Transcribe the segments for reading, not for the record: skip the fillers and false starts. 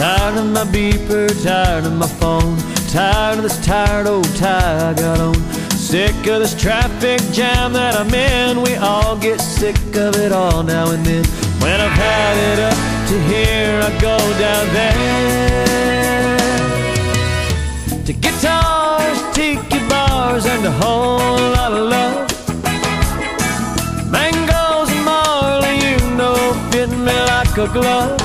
Tired of my beeper, tired of my phone, tired of this tired old tie I got on. Sick of this traffic jam that I'm in. We all get sick of it all now and then. When I've had it up to here, I go down there to guitars, tiki bars, and a whole lot of love. Mangoes and Marley, you know, fit me like a glove.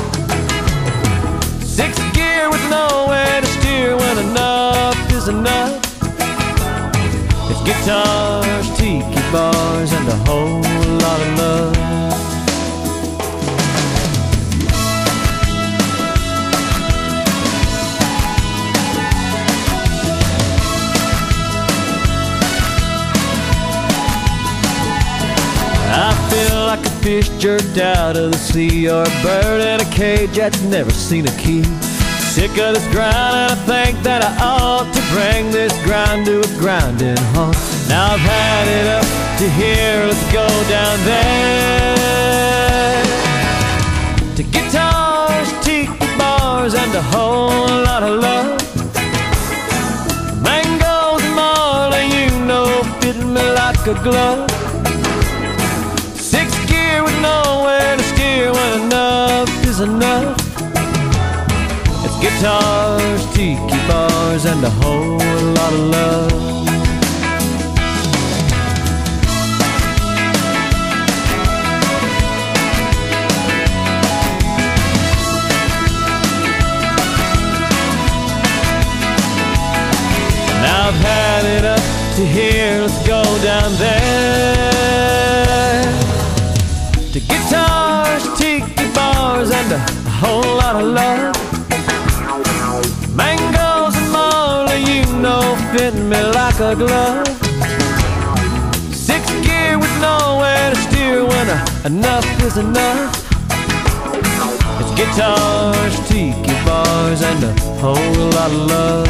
Sixth gear with nowhere to steer when enough is enough. It's guitars, tiki bars, and a whole lot of love. Like a fish jerked out of the sea, or a bird in a cage that's never seen a key. Sick of this grind, and I think that I ought to bring this grind to a grinding halt. Now I've had it up to here, let's go down there to guitars, tiki bars, and a whole lot of love. Mangoes and Marley, you know, fit me like a glove. Nowhere to steer when enough is enough. It's guitars, tiki bars, and a whole lot of love. Now I've had it up to here, let's go down there to guitars, tiki bars, and a whole lot of love. Mangoes and Marley, you know, fit me like a glove. Sixth gear with nowhere to steer when enough is enough. It's guitars, tiki bars, and a whole lot of love.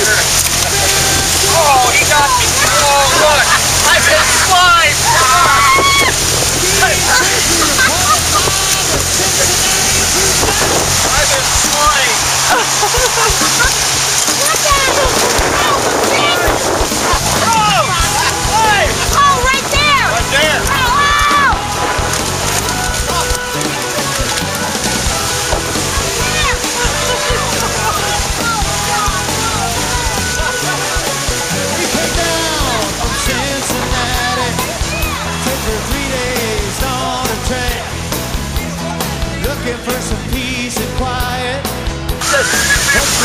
Oh, he got me. Oh, look. I've been slimed. I've been slimed. Look at him. Oh, hey. Oh, right there. Right there. Oh, for some peace and quiet.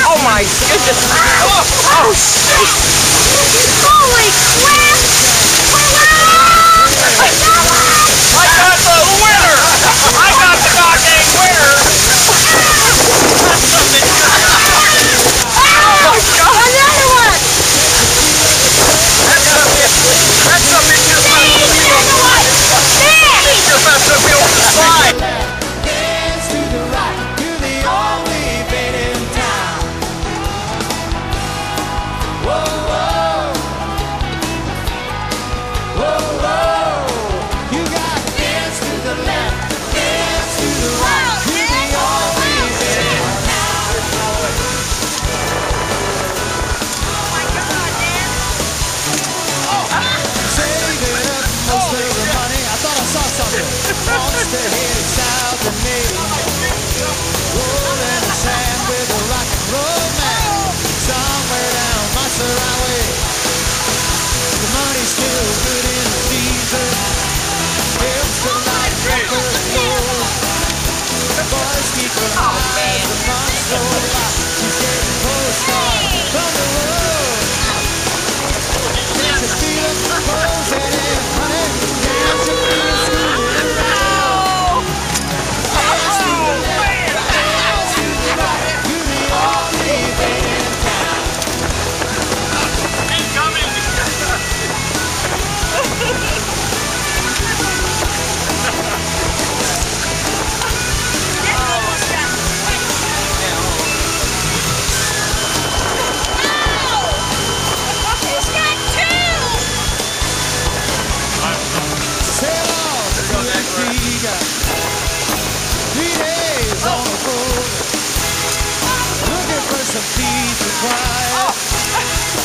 Oh my goodness. Oh, shit. Holy crap. I got the winner. I got the goddamn winner. Monster headed south of me, rolling the sand with a rock and roll man. Somewhere down Monster Highway, the money's still good in the season. It's the night record of gold. The boys keep their eyes upon so locked. She's getting cold stars from the road. There's a feeling for frozen and honey.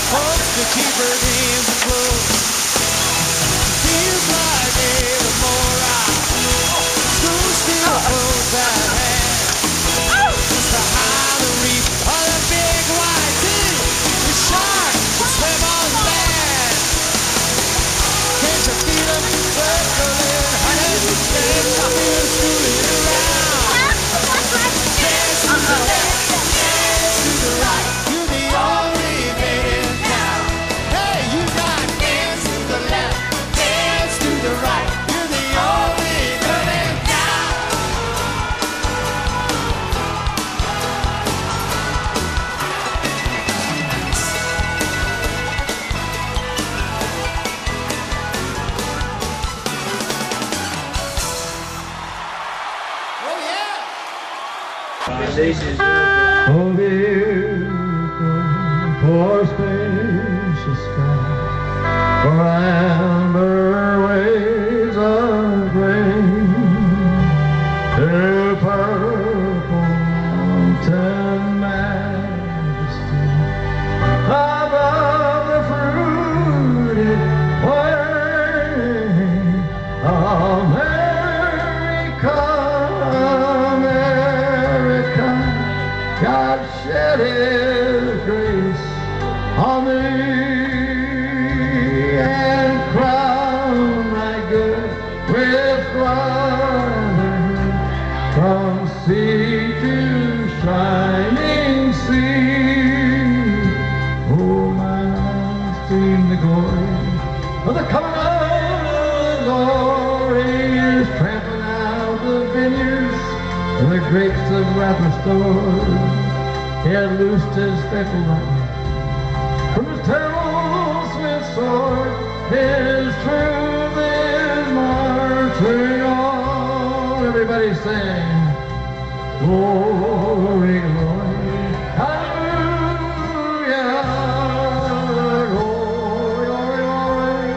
Hopes to keep her dreams afloat. Feels like every morning school still holds that hand. Just behind the reef of the big white sea, the shark will swim on land. Can't you feel it circling, honey? It's the feels fooling around. Dance to the left, dance to the right. Oh, beautiful, for spacious skies, for amber waves of rain, to purple mountain majesty, above the fruited plain of America. God shed His grace on me and crown my good with glory from sea to shining sea. Oh, my eyes seen the glory of the coming of the glory, trampling out the vineyards and the grapes of wrath restored. He had loosed his faithful life from his terrible swift sword. His truth is marching on. Everybody sing, glory, glory, hallelujah, glory, glory, glory,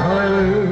hallelujah.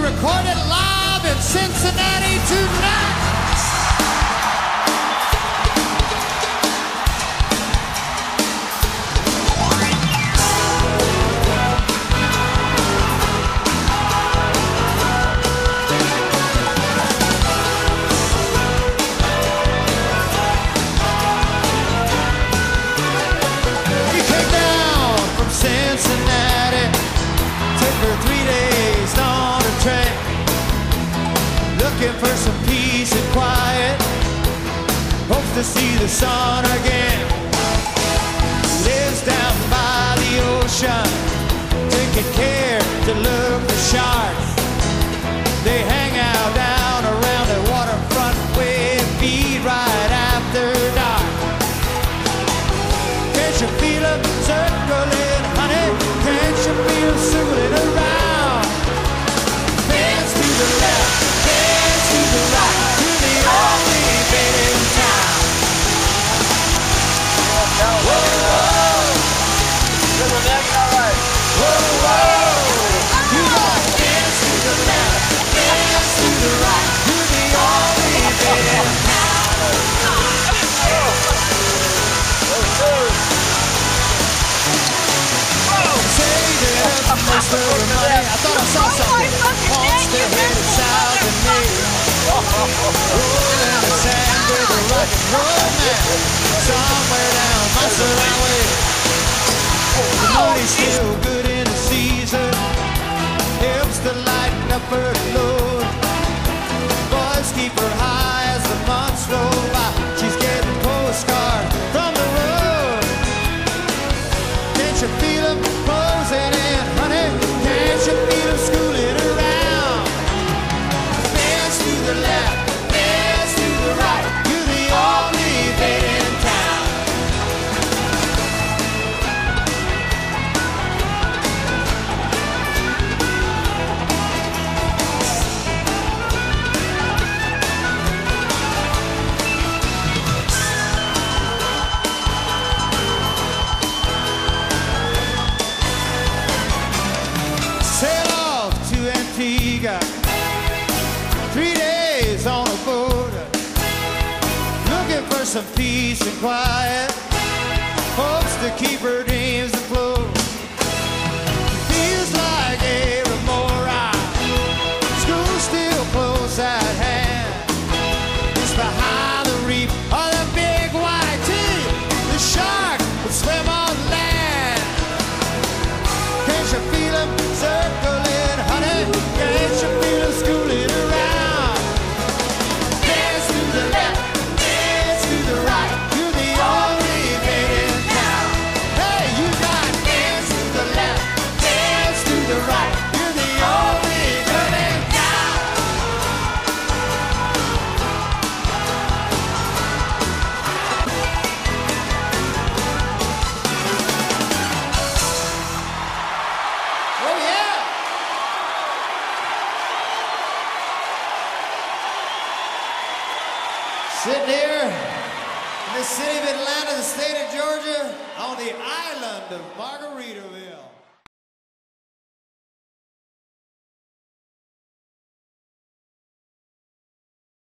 Recorded live in Cincinnati tonight. You came down from Cincinnati, took her 3 days on a train, looking for some people. to see the sun again. Lives down by the ocean, taking care to look for sharks. They hang out down around the waterfront where feed right after dark. Can't you feel them circling, honey? Can't you feel them circling around? Dance to the left, dance to the right, to the only bed in town. Whoa, whoa, whoa, whoa, you want to dance to the left, dance to the right, to the only bed in town. Say that Mr. Money, I thought I saw something. Haunts their head south and rolling in the sand with a rock and roll man. Somewhere down Masaran way. The money's still good in the season. Helps to lighten up her load. Boys keep her high as the months roll by. She's getting postcard from the road. Can't you feel them posing in, honey? Can't you feel them schooling around? Dance to the left, dance to the right. You're the only bed in town. Sail off to Antigua, 3 days on a boat, looking for some peace and quiet, hopes to keep her dreams afloat. Feels like Aurora, school still close at hand. It's behind the reef of the big white teeth, the shark would swim on land. Can't you feel him circling, honey? Can't you feel him schooling around? Dance to the left, dance to the right, you're the only bed in town. Hey, you got dance to the left, dance to the right, you're the only bed in town. Oh yeah! Sitting here in the city of Atlanta, the state of Georgia, on the island of Margaritaville.